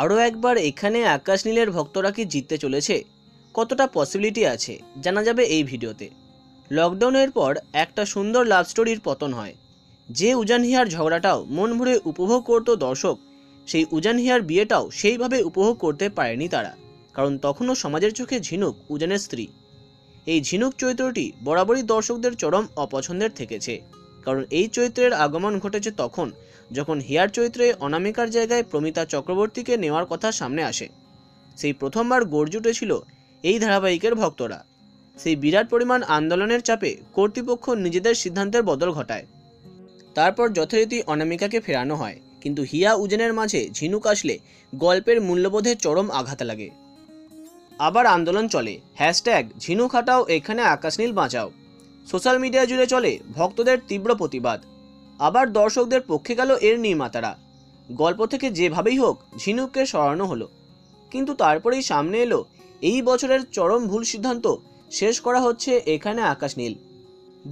আরও একবার এখানে আকাশ নীলের ভক্তরা কি জিততে চলেছে, কতটা পসিবিলিটি আছে জানা যাবে এই ভিডিওতে। লকডাউনের পর একটা সুন্দর লাভ স্টোরির পতন হয়। যে উজান হিয়ার ঝগড়াটাও মন ভরে উপভোগ করত দর্শক, সেই উজান হিয়ার বিয়েটাও সেইভাবে উপভোগ করতে পারেনি তারা, কারণ তখনও সমাজের চোখে ঝিনুক উজানের স্ত্রী। এই ঝিনুক চরিত্রটি বরাবরই দর্শকদের চরম অপছন্দের থেকেছে, কারণ এই চরিত্রের আগমন ঘটেছে তখন যখন হিয়ার চরিত্রে অনামিকার জায়গায় প্রমিতা চক্রবর্তীকে নেওয়ার কথা সামনে আসে। সেই প্রথমবার গর্জে উঠেছিল এই ধারাবাহিকের ভক্তরা। সেই বিরাট পরিমাণ আন্দোলনের চাপে কর্তৃপক্ষ নিজেদের সিদ্ধান্তের বদল ঘটায়। তারপর যথারীতি অনামিকাকে ফেরানো হয়, কিন্তু হিয়া উজানের মাঝে ঝিনুক আসলে গল্পের মূল্যবোধে চরম আঘাত লাগে। আবার আন্দোলন চলে, হ্যাশট্যাগ ঝিনুক হাটাও এখানে আকাশ নীল বাঁচাও সোশ্যাল মিডিয়া জুড়ে চলে ভক্তদের তীব্র প্রতিবাদ। আবার দর্শকদের পক্ষে গেল এর নির্মাতারা, গল্প থেকে যেভাবেই হোক ঝিনুককে সরানো হলো। কিন্তু তারপরেই সামনে এলো এই বছরের চরম ভুল সিদ্ধান্ত, শেষ করা হচ্ছে এখানে আকাশ নীল।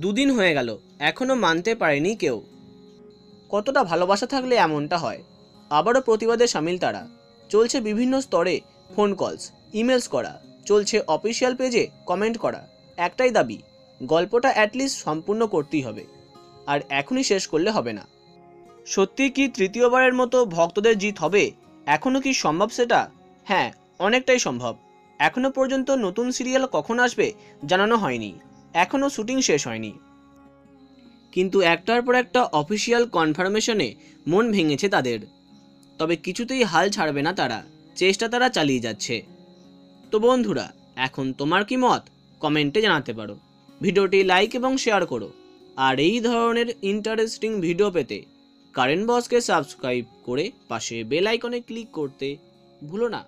দুদিন হয়ে গেল, এখনও মানতে পারেনি কেউ। কতটা ভালোবাসা থাকলে এমনটা হয়। আবারও প্রতিবাদে সামিল তারা। চলছে বিভিন্ন স্তরে ফোন কলস, ইমেলস করা, চলছে অফিসিয়াল পেজে কমেন্ট করা। একটাই দাবি, গল্পটা অ্যাটলিস্ট সম্পূর্ণ করতেই হবে, আর এখনই শেষ করলে হবে না। সত্যি কি তৃতীয়বারের মতো ভক্তদের জিত হবে? এখনও কি সম্ভব সেটা? হ্যাঁ, অনেকটাই সম্ভব। এখনও পর্যন্ত নতুন সিরিয়াল কখন আসবে জানানো হয়নি, এখনও শুটিং শেষ হয়নি, কিন্তু একটার পর একটা অফিসিয়াল কনফার্মেশনে মন ভেঙেছে তাদের। তবে কিছুতেই হাল ছাড়বে না তারা, চেষ্টা তারা চালিয়ে যাচ্ছে। তো বন্ধুরা, এখন তোমার কি মত কমেন্টে জানাতে পারো। ভিডিওটি লাইক এবং শেয়ার করো, আর এই ধরনের ইন্টারেস্টিং ভিডিও পেতে কারেন্ট বসকে সাবস্ক্রাইব করে পাশে বেল আইকনে ক্লিক করতে ভুলো না।